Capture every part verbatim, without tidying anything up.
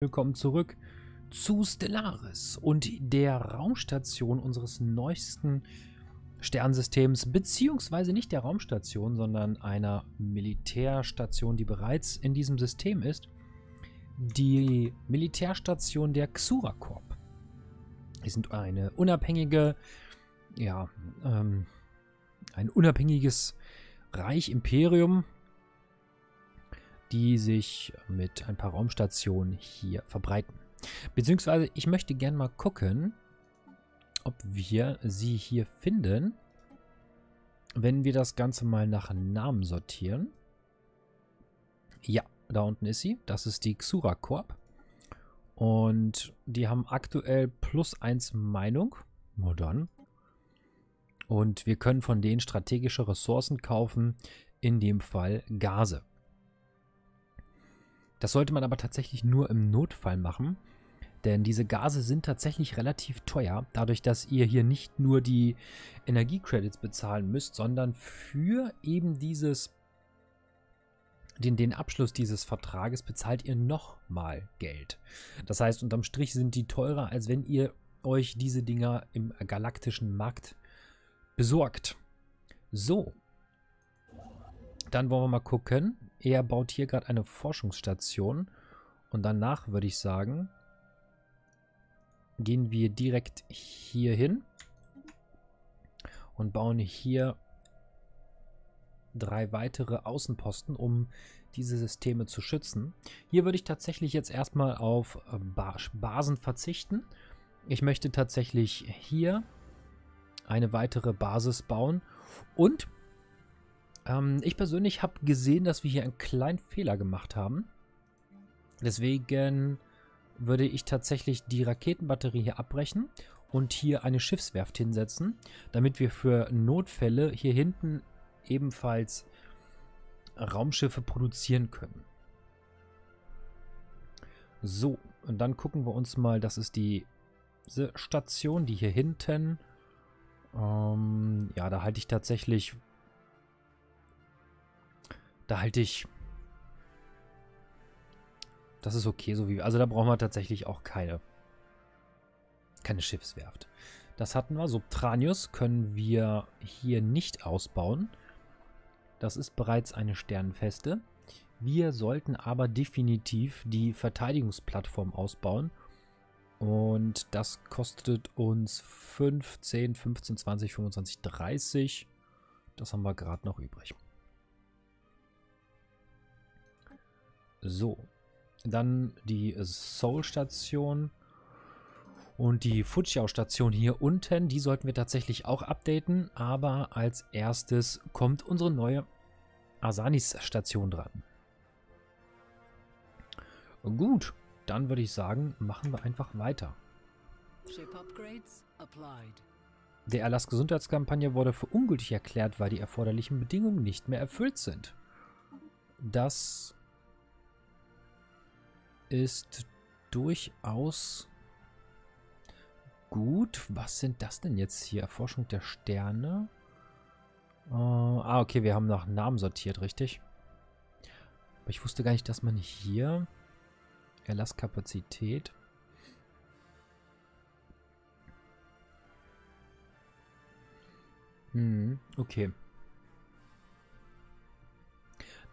Willkommen zurück zu Stellaris und der Raumstation unseres neuesten Sternsystems, beziehungsweise nicht der Raumstation, sondern einer Militärstation, die bereits in diesem System ist. Die Militärstation der Xuracorp. Die sind eine unabhängige, ja, ähm, ein unabhängiges Reich-Imperium, die sich mit ein paar Raumstationen hier verbreiten. Beziehungsweise, ich möchte gerne mal gucken, ob wir sie hier finden, wenn wir das Ganze mal nach Namen sortieren. Ja, da unten ist sie. Das ist die Xuracorp. Und die haben aktuell plus eins Meinung. Na dann. Und wir können von denen strategische Ressourcen kaufen, in dem Fall Gase. Das sollte man aber tatsächlich nur im Notfall machen, denn diese Gase sind tatsächlich relativ teuer, dadurch, dass ihr hier nicht nur die Energiecredits bezahlen müsst, sondern für eben dieses, den, den Abschluss dieses Vertrages bezahlt ihr nochmal Geld. Das heißt, unterm Strich sind die teurer, als wenn ihr euch diese Dinger im galaktischen Markt besorgt. So, dann wollen wir mal gucken. Er baut hier gerade eine Forschungsstation und danach würde ich sagen, gehen wir direkt hier hin und bauen hier drei weitere Außenposten, um diese Systeme zu schützen. Hier würde ich tatsächlich jetzt erstmal auf Basen verzichten. Ich möchte tatsächlich hier eine weitere Basis bauen und ich persönlich habe gesehen, dass wir hier einen kleinen Fehler gemacht haben. Deswegen würde ich tatsächlich die Raketenbatterie hier abbrechen und hier eine Schiffswerft hinsetzen, damit wir für Notfälle hier hinten ebenfalls Raumschiffe produzieren können. So, und dann gucken wir uns mal, das ist die Station, die hier hinten. Ähm, ja, da halte ich tatsächlich... Da halte ich, das ist okay, so wie, also da brauchen wir tatsächlich auch keine, keine Schiffswerft. Das hatten wir. Subtranius können wir hier nicht ausbauen. Das ist bereits eine Sternenfeste. Wir sollten aber definitiv die Verteidigungsplattform ausbauen. Und das kostet uns fünfzehn, fünfzehn, zwanzig, fünfundzwanzig, dreißig. Das haben wir gerade noch übrig. So, dann die Soul-Station und die Fujio-Station hier unten. Die sollten wir tatsächlich auch updaten, aber als erstes kommt unsere neue Asanis-Station dran. Gut, dann würde ich sagen, machen wir einfach weiter. Der Erlass Gesundheitskampagne wurde für ungültig erklärt, weil die erforderlichen Bedingungen nicht mehr erfüllt sind. Das... ist durchaus gut. Was sind das denn jetzt hier? Erforschung der Sterne. Äh, ah, okay, wir haben nach Namen sortiert, richtig. Aber ich wusste gar nicht, dass man hier... Erlasskapazität. Hm, okay.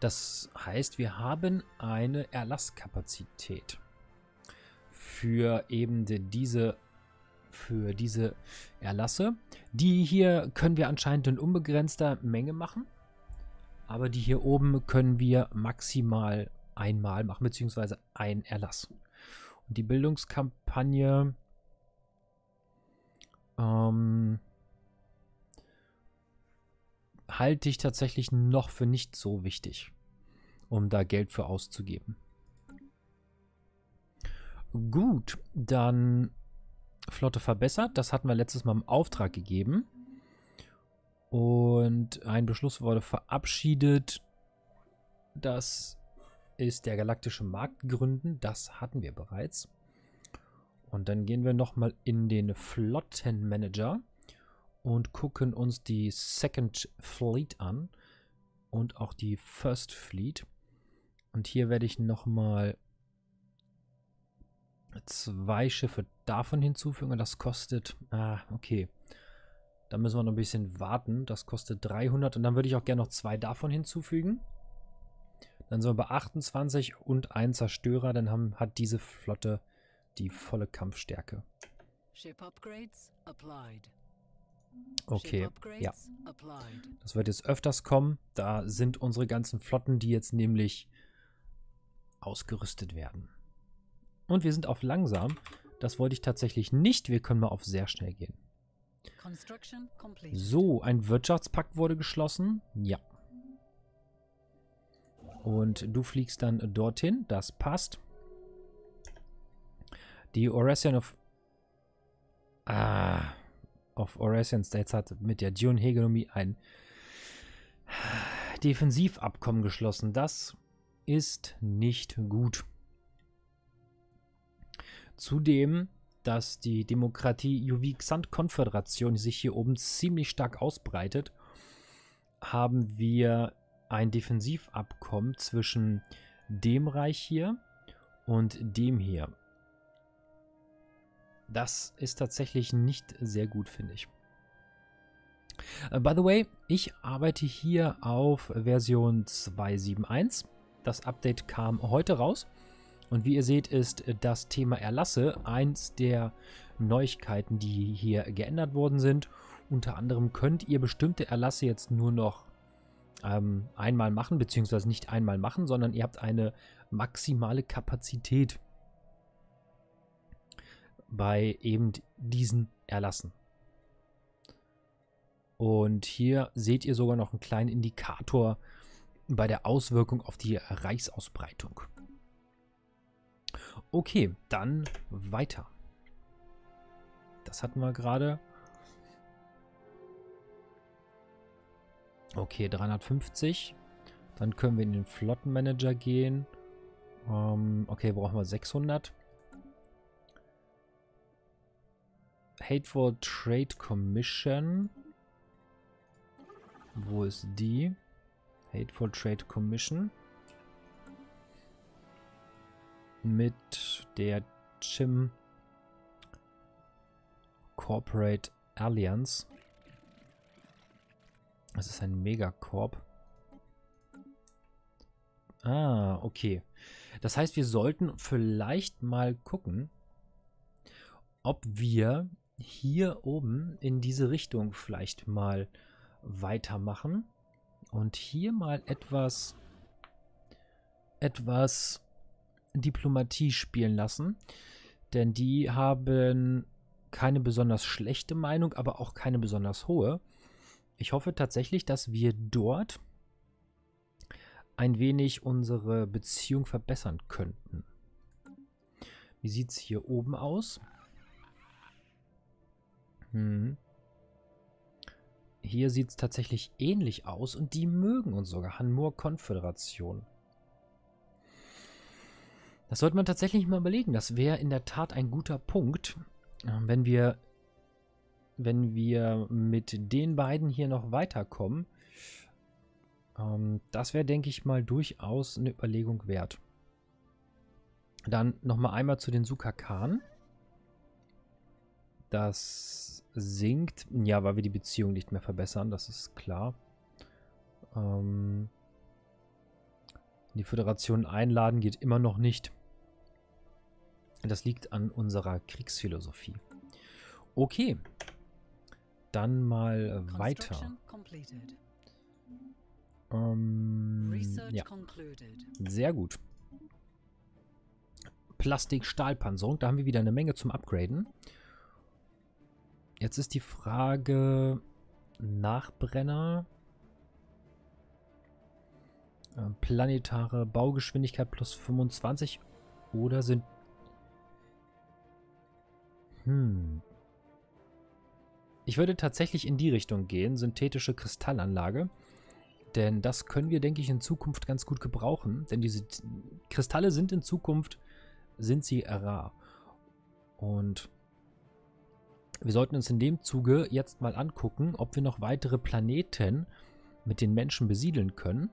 Das heißt, wir haben eine Erlasskapazität für eben diese, für diese Erlasse. Die hier können wir anscheinend in unbegrenzter Menge machen, aber die hier oben können wir maximal einmal machen, beziehungsweise ein Erlass. Und die Bildungskampagne ähm, halte ich tatsächlich noch für nicht so wichtig, um da Geld für auszugeben. Gut, dann Flotte verbessert. Das hatten wir letztes Mal im Auftrag gegeben. Und ein Beschluss wurde verabschiedet. Das ist der galaktische Markt gründen. Das hatten wir bereits. Und dann gehen wir nochmal in den Flottenmanager und gucken uns die Second Fleet an und auch die First Fleet. Und hier werde ich nochmal zwei Schiffe davon hinzufügen und das kostet... Ah, okay. Da müssen wir noch ein bisschen warten. Das kostet dreihundert und dann würde ich auch gerne noch zwei davon hinzufügen. Dann sind wir bei achtundzwanzig und ein Zerstörer. Dann haben, hat diese Flotte die volle Kampfstärke. Okay, ja. Das wird jetzt öfters kommen. Da sind unsere ganzen Flotten, die jetzt nämlich ausgerüstet werden. Und wir sind auf langsam. Das wollte ich tatsächlich nicht. Wir können mal auf sehr schnell gehen. So, ein Wirtschaftspakt wurde geschlossen. Ja. Und du fliegst dann dorthin. Das passt. Die Orassian of... Ah... Auf Orassian States hat mit der Dune Hegemonie ein Defensivabkommen geschlossen. Das ist nicht gut. Zudem, dass die Demokratie Juvi-Xant-Konföderation sich hier oben ziemlich stark ausbreitet, haben wir ein Defensivabkommen zwischen dem Reich hier und dem hier. Das ist tatsächlich nicht sehr gut, finde ich. Uh, by the way, ich arbeite hier auf Version zwei Punkt sieben Punkt eins. Das Update kam heute raus. Und wie ihr seht, ist das Thema Erlasse eins der Neuigkeiten, die hier geändert worden sind. Unter anderem könnt ihr bestimmte Erlasse jetzt nur noch ähm, einmal machen, beziehungsweise nicht einmal machen, sondern ihr habt eine maximale Kapazität bei eben diesen Erlassen. Und hier seht ihr sogar noch einen kleinen Indikator bei der Auswirkung auf die Reichsausbreitung. Okay, dann weiter. Das hatten wir gerade. Okay, dreihundertfünfzig. Dann können wir in den Flottenmanager gehen. Ähm, okay, brauchen wir sechshundert. Hateful Trade Commission. Wo ist die? Hateful Trade Commission. Mit der Chim Corporate Alliance. Das ist ein Megacorp. Ah, okay. Das heißt, wir sollten vielleicht mal gucken, ob wir hier oben in diese Richtung vielleicht mal weitermachen und hier mal etwas etwas Diplomatie spielen lassen, denn die haben keine besonders schlechte Meinung, aber auch keine besonders hohe. Ich hoffe tatsächlich, dass wir dort ein wenig unsere Beziehung verbessern könnten. Wie sieht es hier oben aus? Hm. Hier sieht es tatsächlich ähnlich aus und die mögen uns sogar. Hanmur Konföderation. Das sollte man tatsächlich mal überlegen. Das wäre in der Tat ein guter Punkt, wenn wir, wenn wir mit den beiden hier noch weiterkommen. Das wäre, denke ich mal, durchaus eine Überlegung wert. Dann nochmal einmal zu den Sukakan. Das sinkt. Ja, weil wir die Beziehung nicht mehr verbessern, das ist klar. Ähm, die Föderation einladen geht immer noch nicht. Das liegt an unserer Kriegsphilosophie. Okay. Dann mal weiter. Ähm, ja. Sehr gut. Plastik-Stahlpanzerung. Da haben wir wieder eine Menge zum Upgraden. Jetzt ist die Frage, Nachbrenner, planetare Baugeschwindigkeit plus fünfundzwanzig oder sind... Hm. Ich würde tatsächlich in die Richtung gehen, synthetische Kristallanlage, denn das können wir, denke ich, in Zukunft ganz gut gebrauchen, denn diese Kristalle sind in Zukunft, sind sie rar. Und... wir sollten uns in dem Zuge jetzt mal angucken, ob wir noch weitere Planeten mit den Menschen besiedeln können.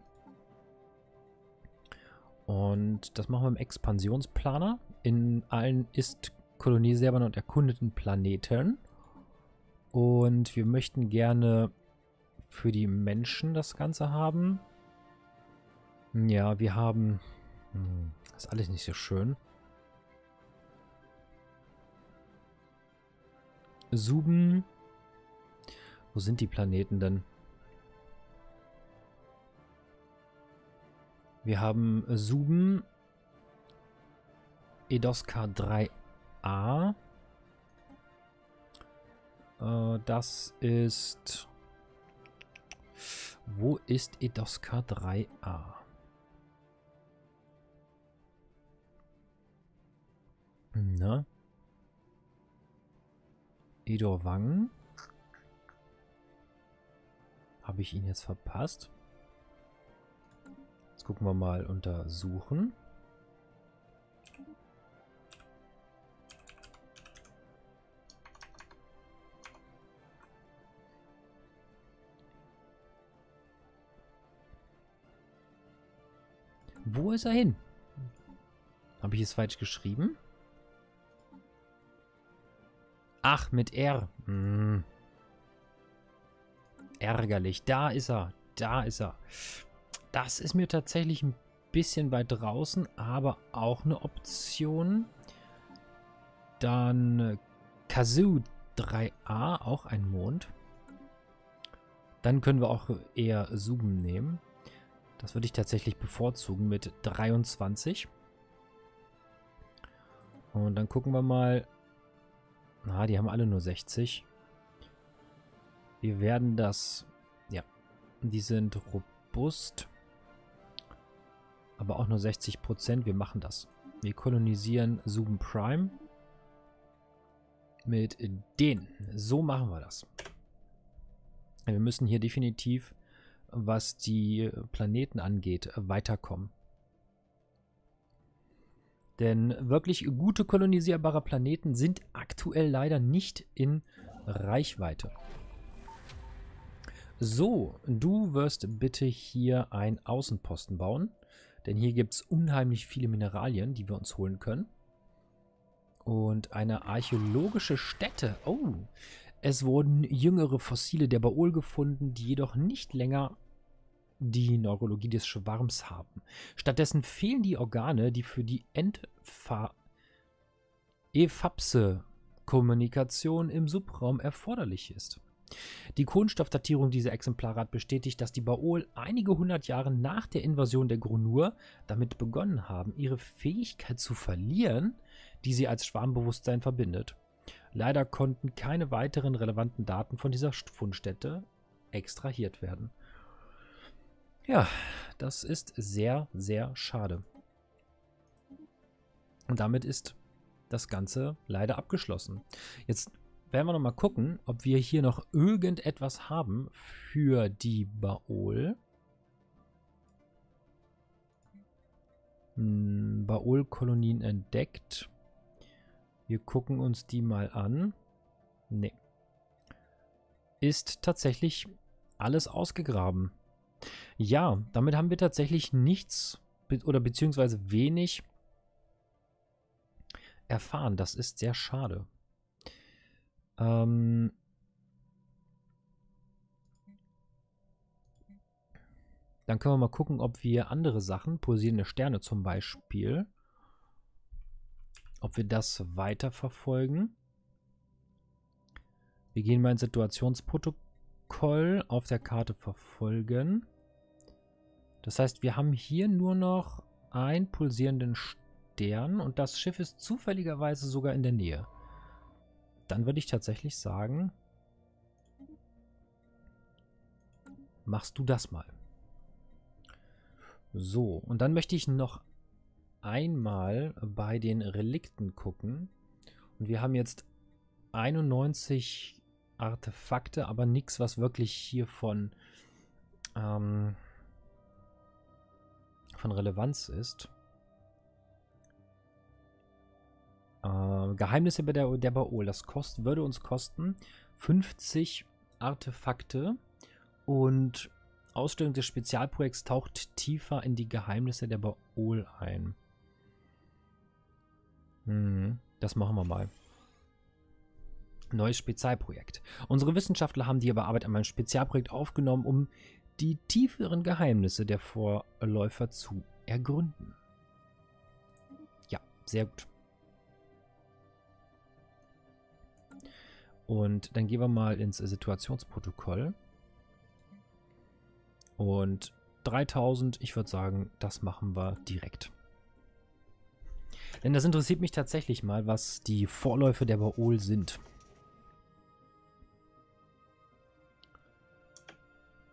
Und das machen wir im Expansionsplaner. In allen Ist-Kolonieservern und erkundeten Planeten. Und wir möchten gerne für die Menschen das Ganze haben. Ja, wir haben... Hm, ist alles nicht so schön. Suben. Wo sind die Planeten denn? Wir haben Suben. EDOSKA drei a. Äh, das ist... Wo ist EDOSKA drei a? Na? Edo Wang. Habe ich ihn jetzt verpasst? Jetzt gucken wir mal unter Suchen. Wo ist er hin? Habe ich es falsch geschrieben? Ach, mit R. Hm. Ärgerlich. Da ist er. Da ist er. Das ist mir tatsächlich ein bisschen weit draußen, aber auch eine Option. Dann Kazu drei a, auch ein Mond. Dann können wir auch eher Suben nehmen. Das würde ich tatsächlich bevorzugen mit dreiundzwanzig. Und dann gucken wir mal. Na, die haben alle nur sechzig. Wir werden das... Ja, die sind robust. Aber auch nur sechzig Prozent. Wir machen das. Wir kolonisieren Zoom Prime. Mit denen. So machen wir das. Wir müssen hier definitiv, was die Planeten angeht, weiterkommen. Denn wirklich gute kolonisierbare Planeten sind aktuell leider nicht in Reichweite. So, du wirst bitte hier einen Außenposten bauen. Denn hier gibt es unheimlich viele Mineralien, die wir uns holen können. Und eine archäologische Stätte. Oh, es wurden jüngere Fossile der Baol gefunden, die jedoch nicht länger die Neurologie des Schwarms haben. Stattdessen fehlen die Organe, die für die Ephapse-Kommunikation im Subraum erforderlich ist. Die Kohlenstoffdatierung dieser Exemplare hat bestätigt, dass die Baol einige hundert Jahre nach der Invasion der Grunur damit begonnen haben, ihre Fähigkeit zu verlieren, die sie als Schwarmbewusstsein verbindet. Leider konnten keine weiteren relevanten Daten von dieser Fundstätte extrahiert werden. Ja, das ist sehr, sehr schade. Und damit ist das Ganze leider abgeschlossen. Jetzt werden wir nochmal gucken, ob wir hier noch irgendetwas haben für die Baol. Hm, Baol-Kolonien entdeckt. Wir gucken uns die mal an. Nee. Ist tatsächlich alles ausgegraben. Ja, damit haben wir tatsächlich nichts be- oder beziehungsweise wenig erfahren. Das ist sehr schade. Ähm Dann können wir mal gucken, ob wir andere Sachen, pulsierende Sterne zum Beispiel, ob wir das weiterverfolgen. Wir gehen mal ins Situationsprotokoll, auf der Karte verfolgen. Das heißt, wir haben hier nur noch einen pulsierenden Stern und das Schiff ist zufälligerweise sogar in der Nähe. Dann würde ich tatsächlich sagen, machst du das mal. So, und dann möchte ich noch einmal bei den Relikten gucken. Und wir haben jetzt einundneunzig Artefakte, aber nichts, was wirklich hier von... Ähm, von Relevanz ist. Äh, Geheimnisse bei der, der Baol. Das kost, würde uns kosten fünfzig Artefakte und Ausstellung des Spezialprojekts taucht tiefer in die Geheimnisse der Baol ein. Hm, das machen wir mal. Neues Spezialprojekt. Unsere Wissenschaftler haben die Arbeit an meinem Spezialprojekt aufgenommen, um die tieferen Geheimnisse der Vorläufer zu ergründen. Ja, sehr gut. Und dann gehen wir mal ins Situationsprotokoll. Und dreitausend, ich würde sagen, das machen wir direkt. Denn das interessiert mich tatsächlich mal, was die Vorläufe der Baol sind.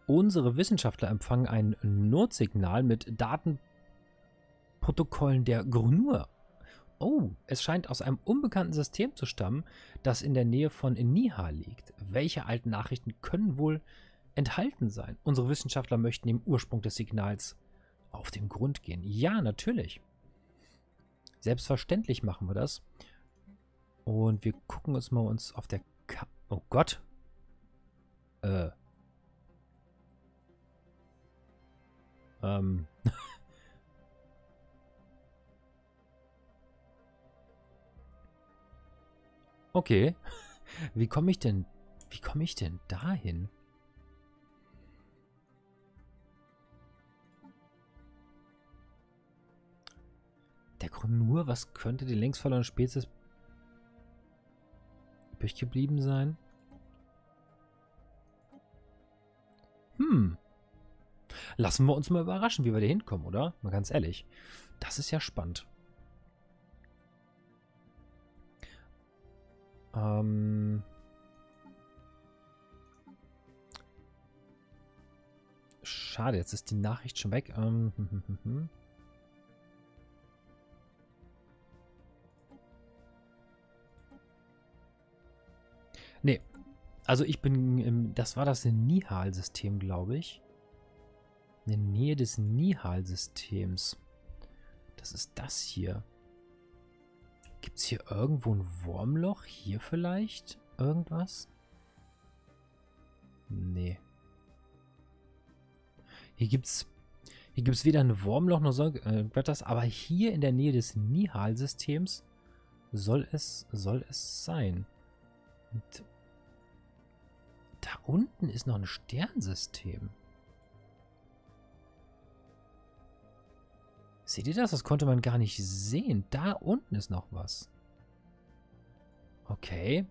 Unsere Wissenschaftler empfangen ein Notsignal mit Datenprotokollen der Grunur. Oh, es scheint aus einem unbekannten System zu stammen, das in der Nähe von Nihal liegt. Welche alten Nachrichten können wohl enthalten sein? Unsere Wissenschaftler möchten dem Ursprung des Signals auf den Grund gehen. Ja, natürlich. Selbstverständlich machen wir das. Und wir gucken uns mal uns auf der Ka- Oh Gott. Äh. Ähm. Okay. Wie komme ich denn... Wie komme ich denn dahin? Der Grunur, was könnte die längst verlorene Spezies übrig geblieben sein? Hm. Lassen wir uns mal überraschen, wie wir da hinkommen, oder? Mal ganz ehrlich. Das ist ja spannend. Ähm. Schade, jetzt ist die Nachricht schon weg. Ähm. Nee. Also ich bin im... Das war das Nihal-System, glaube ich. In der Nähe des Nihal-Systems. Das ist das hier. Gibt es hier irgendwo ein Wurmloch? Hier vielleicht? Irgendwas? Nee. Hier gibt es hier gibt's weder ein Wurmloch noch so etwas, äh, aber hier in der Nähe des Nihal-Systems soll es, soll es sein. Und da unten ist noch ein Sternsystem. Seht ihr das? Das konnte man gar nicht sehen. Da unten ist noch was. Okay.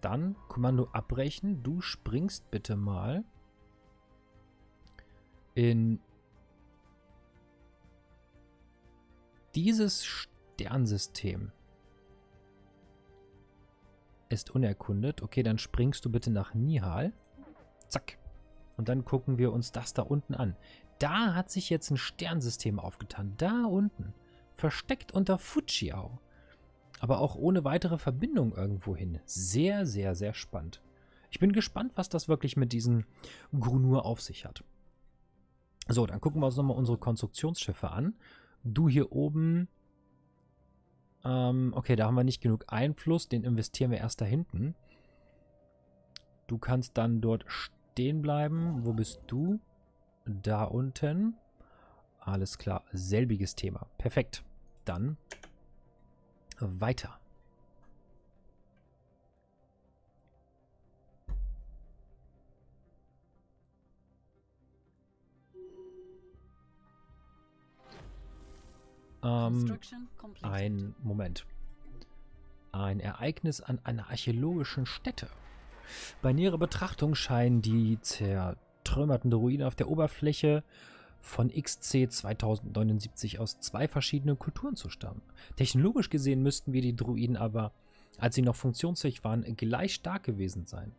Dann Kommando abbrechen. Du springst bitte mal in dieses Sternsystem. Ist unerkundet. Okay, dann springst du bitte nach Nihal. Zack. Und dann gucken wir uns das da unten an. Da hat sich jetzt ein Sternsystem aufgetan. Da unten. Versteckt unter Fujio. Aber auch ohne weitere Verbindung irgendwo hin. Sehr, sehr, sehr spannend. Ich bin gespannt, was das wirklich mit diesen Grunur auf sich hat. So, dann gucken wir uns nochmal unsere Konstruktionsschiffe an. Du hier oben. Ähm, okay, da haben wir nicht genug Einfluss. Den investieren wir erst da hinten. Du kannst dann dort stehen bleiben. Wo bist du? Da unten. Alles klar. Selbiges Thema. Perfekt. Dann weiter. Ähm, ein Moment. Ein Ereignis an einer archäologischen Stätte. Bei näherer Betrachtung scheinen die Zer... trümmerten Ruinen auf der Oberfläche von X C zweitausendneunundsiebzig aus zwei verschiedenen Kulturen zu stammen. Technologisch gesehen müssten wir die Druiden aber, als sie noch funktionsfähig waren, gleich stark gewesen sein.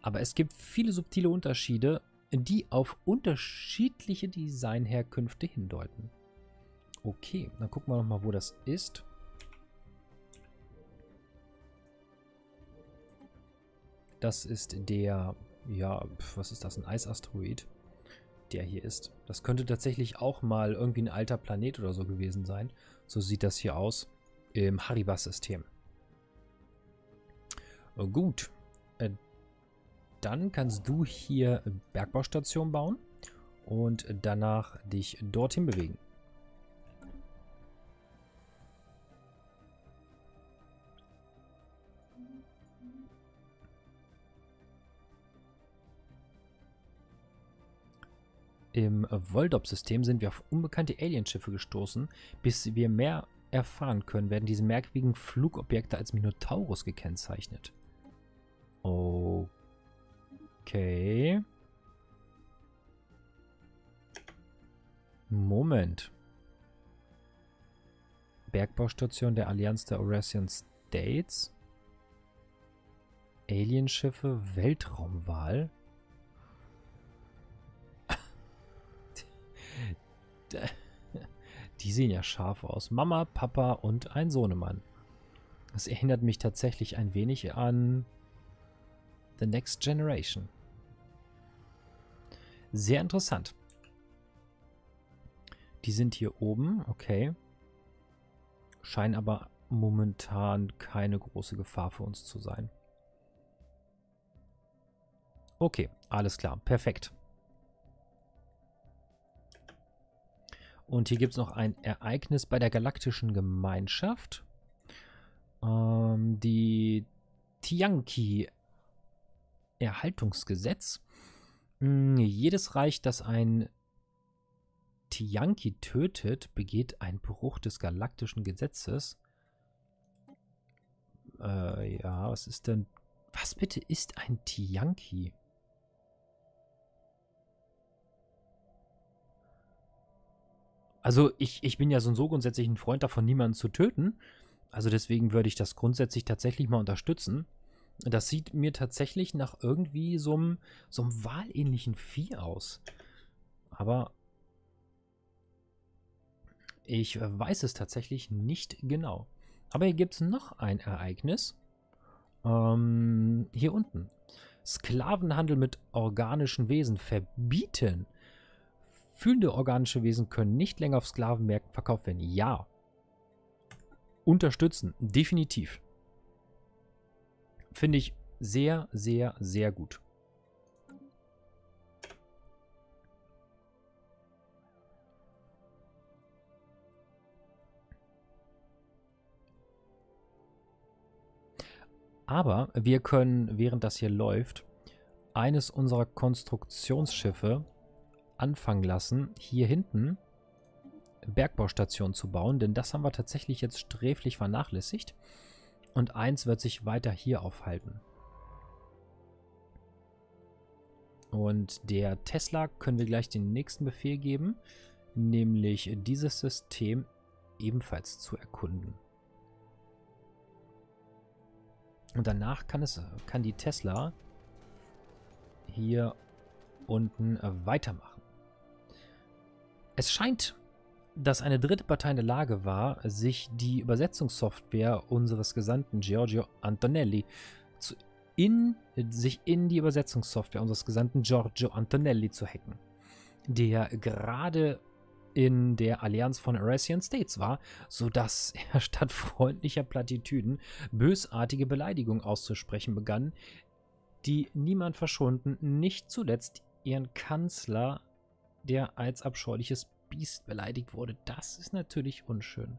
Aber es gibt viele subtile Unterschiede, die auf unterschiedliche Designherkünfte hindeuten. Okay, dann gucken wir nochmal, wo das ist. Das ist der... Ja, was ist das? Ein Eisasteroid, der hier ist. Das könnte tatsächlich auch mal irgendwie ein alter Planet oder so gewesen sein. So sieht das hier aus im Haribas-System. Gut. dann kannst du hier Bergbaustationen bauen und danach dich dorthin bewegen. Im Voldop-System sind wir auf unbekannte Alienschiffe gestoßen. Bis wir mehr erfahren können, werden diese merkwürdigen Flugobjekte als Minotaurus gekennzeichnet. Okay. Moment. Bergbaustation der Allianz der Orassian States. Alienschiffe, Weltraumwahl. Die sehen ja scharf aus. Mama, Papa und ein Sohnemann. Das erinnert mich tatsächlich ein wenig an The Next Generation. Sehr interessant. Die sind hier oben, okay. Scheinen aber momentan keine große Gefahr für uns zu sein. Okay, alles klar, perfekt. Und hier gibt es noch ein Ereignis bei der galaktischen Gemeinschaft. Ähm, die Tianki Erhaltungsgesetz. Hm, jedes Reich, das ein Tianki tötet, begeht einen Bruch des galaktischen Gesetzes. Äh, ja, was ist denn... Was bitte ist ein Tianki? Also ich, ich bin ja so und so grundsätzlich ein Freund davon, niemanden zu töten. Also deswegen würde ich das grundsätzlich tatsächlich mal unterstützen. Das sieht mir tatsächlich nach irgendwie so einem so einem wahlähnlichen Vieh aus. Aber ich weiß es tatsächlich nicht genau. Aber hier gibt es noch ein Ereignis. Ähm, hier unten. Sklavenhandel mit organischen Wesen verbieten. Fühlende organische Wesen können nicht länger auf Sklavenmärkten verkauft werden. Ja. Unterstützen. Definitiv. Finde ich sehr, sehr, sehr gut. Aber wir können, während das hier läuft, eines unserer Konstruktionsschiffe anfangen lassen, hier hinten Bergbaustationen zu bauen, denn das haben wir tatsächlich jetzt sträflich vernachlässigt und eins wird sich weiter hier aufhalten. Und der Tesla können wir gleich den nächsten Befehl geben, nämlich dieses System ebenfalls zu erkunden. Und danach kann es, kann die Tesla hier unten weitermachen. Es scheint, dass eine dritte Partei in der Lage war, sich die Übersetzungssoftware unseres Gesandten Giorgio Antonelli zu in, sich in die Übersetzungssoftware unseres Gesandten Giorgio Antonelli zu hacken, der gerade in der Allianz von Orassian States war, sodass er statt freundlicher Plattitüden bösartige Beleidigungen auszusprechen begann, die niemand verschonten, nicht zuletzt ihren Kanzler, der als abscheuliches Biest beleidigt wurde. Das ist natürlich unschön.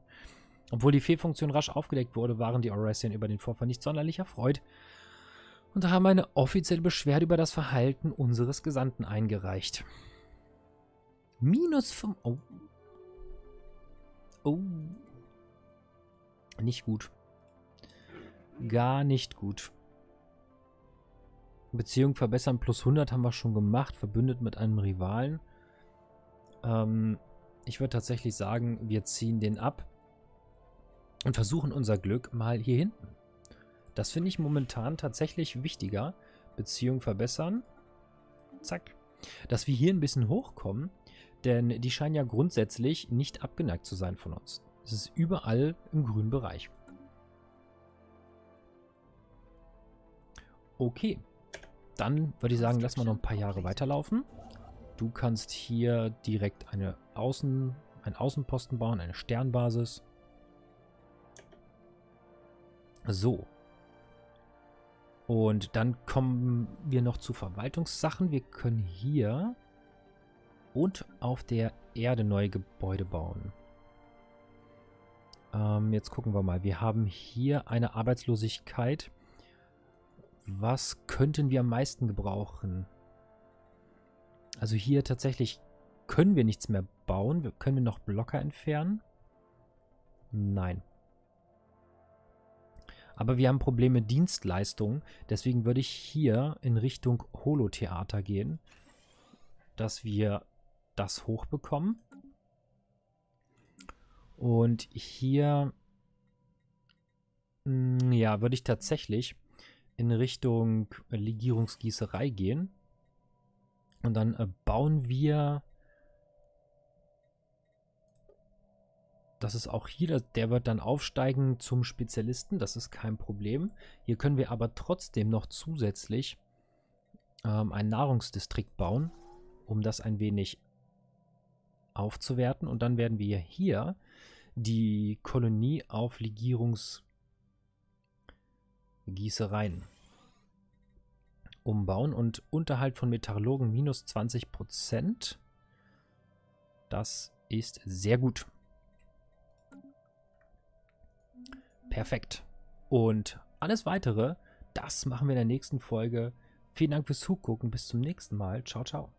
Obwohl die Fehlfunktion rasch aufgedeckt wurde, waren die Orassian über den Vorfall nicht sonderlich erfreut und haben eine offizielle Beschwerde über das Verhalten unseres Gesandten eingereicht. Minus fünf... Oh. Oh. Nicht gut. Gar nicht gut. Beziehung verbessern plus hundert haben wir schon gemacht, verbündet mit einem Rivalen. Ich würde tatsächlich sagen, wir ziehen den ab und versuchen unser Glück mal hier hinten. Das finde ich momentan tatsächlich wichtiger. Beziehung verbessern. Zack. Dass wir hier ein bisschen hochkommen, denn die scheinen ja grundsätzlich nicht abgeneigt zu sein von uns. Es ist überall im grünen Bereich. Okay. Dann würde ich sagen, lassen wir noch ein paar Jahre weiterlaufen. Du kannst hier direkt eine Außen, einen Außenposten bauen, eine Sternbasis. So. Und dann kommen wir noch zu Verwaltungssachen. Wir können hier und auf der Erde neue Gebäude bauen. Ähm, jetzt gucken wir mal. Wir haben hier eine Arbeitslosigkeit. Was könnten wir am meisten gebrauchen? Also hier tatsächlich können wir nichts mehr bauen. Wir können wir noch Blocker entfernen? Nein. Aber wir haben Probleme mit Dienstleistungen. Deswegen würde ich hier in Richtung Holotheater gehen, dass wir das hochbekommen. Und hier, ja, würde ich tatsächlich in Richtung Legierungsgießerei gehen. Und dann äh, bauen wir, das ist auch hier, der wird dann aufsteigen zum Spezialisten, das ist kein Problem. Hier können wir aber trotzdem noch zusätzlich ähm, einen Nahrungsdistrikt bauen, um das ein wenig aufzuwerten. Und dann werden wir hier die Kolonie auf Legierungsgießereien umbauen und Unterhalt von Metallurgen minus zwanzig Prozent. Das ist sehr gut. Perfekt. Und alles weitere, das machen wir in der nächsten Folge. Vielen Dank fürs Zugucken. Bis zum nächsten Mal. Ciao, ciao.